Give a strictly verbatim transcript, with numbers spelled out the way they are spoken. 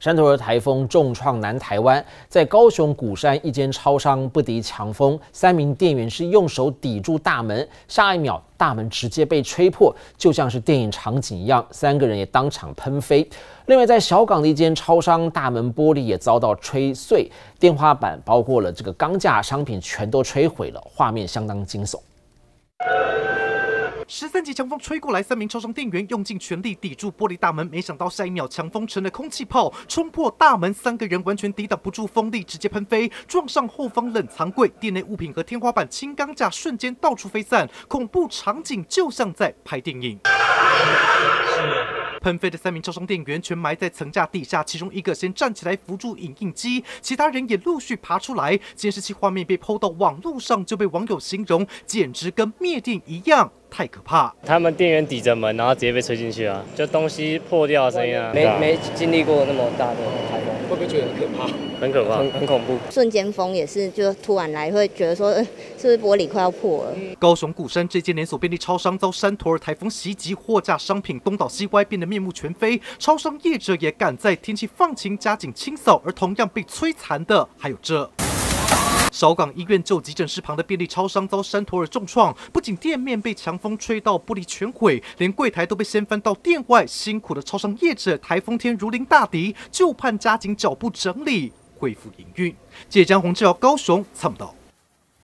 山头的台风重创南台湾，在高雄鼓山一间超商不敌强风，三名店员是用手抵住大门，下一秒大门直接被吹破，就像是电影场景一样，三个人也当场喷飞。另外，在小港的一间超商，大门玻璃也遭到吹碎，天花板包括了这个钢架，商品全都吹毁了，画面相当惊悚。 十三级强风吹过来，三名超商店员用尽全力抵住玻璃大门，没想到下一秒强风成了空气炮，冲破大门，三个人完全抵挡不住风力，直接喷飞，撞上后方冷藏柜，店内物品和天花板、轻钢架瞬间到处飞散，恐怖场景就像在拍电影。 喷飞的三名超商店员全埋在层架底下，其中一个先站起来扶住影印机，其他人也陆续爬出来。监视器画面被po到网络上，就被网友形容简直跟灭电一样，太可怕。他们店员抵着门，然后直接被吹进去啊，就东西破掉的声音啊。没没经历过那么大的台风，会不会觉得很可怕？很可怕，很很恐怖。瞬间风也是，就突然来，会觉得说，呃、是不是玻璃快要破了？高雄鼓山这间连锁便利超商遭山陀儿台风袭击，货架商品东倒西歪，变得 面目全非，超商业者也赶在天气放晴加紧清扫，而同样被摧残的还有这。 小港医院旧急诊室旁的便利超商遭山陀儿重创，不仅店面被强风吹到玻璃全毁，连柜台都被掀翻到店外。辛苦的超商业者，台风天如临大敌，就盼加紧脚步整理，恢复营运。记者江宏志，高雄参谋。